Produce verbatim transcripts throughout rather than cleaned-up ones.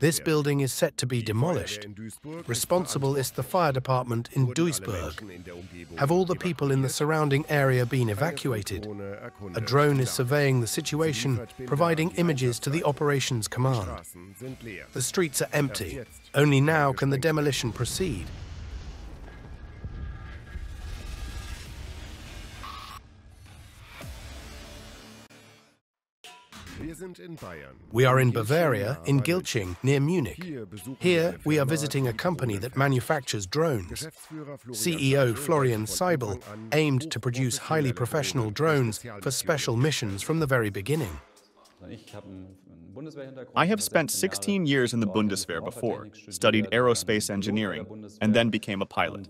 This building is set to be demolished. Responsible is the fire department in Duisburg. Have all the people in the surrounding area been evacuated? A drone is surveying the situation, providing images to the operations command. The streets are empty. Only now can the demolition proceed. We are in Bavaria, in Gilching, near Munich. Here, we are visiting a company that manufactures drones. C E O Florian Seibel aimed to produce highly professional drones for special missions from the very beginning. I have spent sixteen years in the Bundeswehr before, studied aerospace engineering, and then became a pilot.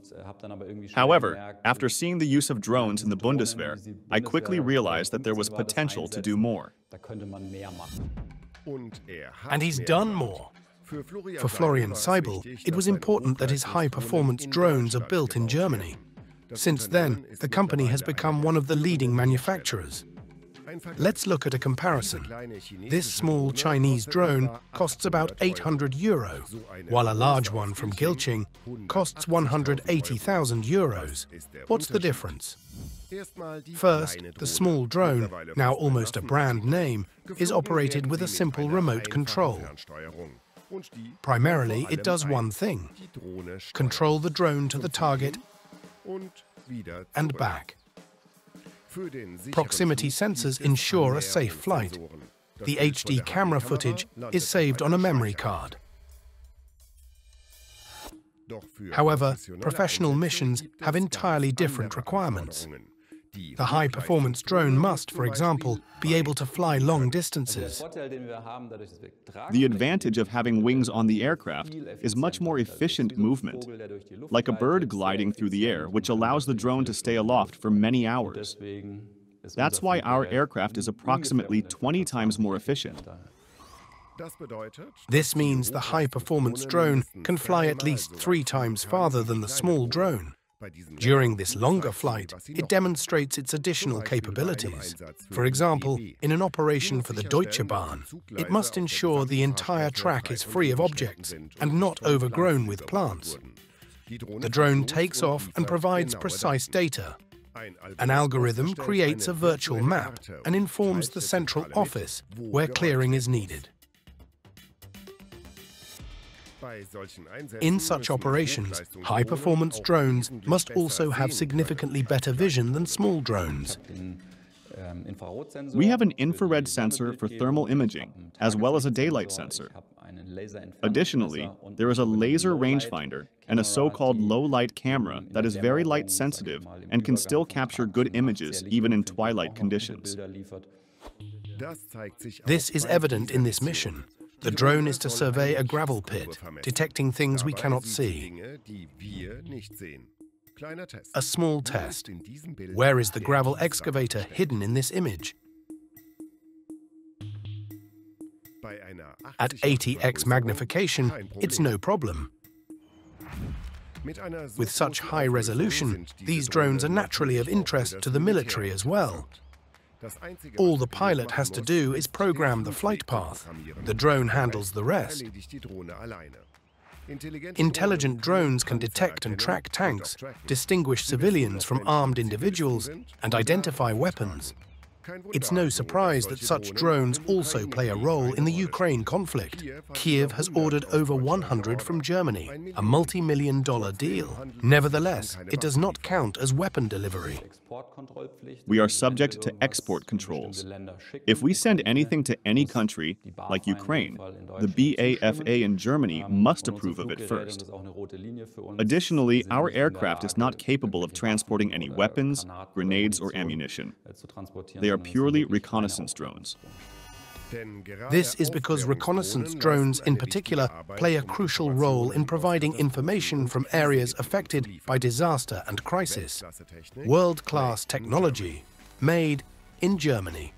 However, after seeing the use of drones in the Bundeswehr, I quickly realized that there was potential to do more. And he's done more. For Florian Seibel, it was important that his high-performance drones are built in Germany. Since then, the company has become one of the leading manufacturers. Let's look at a comparison. This small Chinese drone costs about eight hundred euro, while a large one from Gilching costs one hundred eighty thousand euros. What's the difference? First, the small drone, now almost a brand name, is operated with a simple remote control. Primarily, it does one thing: control the drone to the target and back. Proximity sensors ensure a safe flight. The H D camera footage is saved on a memory card. However, professional missions have entirely different requirements. The high-performance drone must, for example, be able to fly long distances. The advantage of having wings on the aircraft is much more efficient movement, like a bird gliding through the air, which allows the drone to stay aloft for many hours. That's why our aircraft is approximately twenty times more efficient. This means the high-performance drone can fly at least three times farther than the small drone. During this longer flight, it demonstrates its additional capabilities. For example, in an operation for the Deutsche Bahn, it must ensure the entire track is free of objects and not overgrown with plants. The drone takes off and provides precise data. An algorithm creates a virtual map and informs the central office where clearing is needed. In such operations, high-performance drones must also have significantly better vision than small drones. We have an infrared sensor for thermal imaging, as well as a daylight sensor. Additionally, there is a laser rangefinder and a so-called low-light camera that is very light-sensitive and can still capture good images even in twilight conditions. This is evident in this mission. The drone is to survey a gravel pit, detecting things we cannot see. A small test. Where is the gravel excavator hidden in this image? At eighty x magnification, it's no problem. With such high resolution, these drones are naturally of interest to the military as well. All the pilot has to do is program the flight path. The drone handles the rest. Intelligent drones can detect and track tanks, distinguish civilians from armed individuals, and identify weapons. It's no surprise that such drones also play a role in the Ukraine conflict. Kiev has ordered over one hundred from Germany, a multi-million dollar deal. Nevertheless, it does not count as weapon delivery. We are subject to export controls. If we send anything to any country, like Ukraine, the B A F A in Germany must approve of it first. Additionally, our aircraft is not capable of transporting any weapons, grenades, or ammunition. They are purely reconnaissance drones. This is because reconnaissance drones in particular play a crucial role in providing information from areas affected by disaster and crisis. World-class technology made in Germany.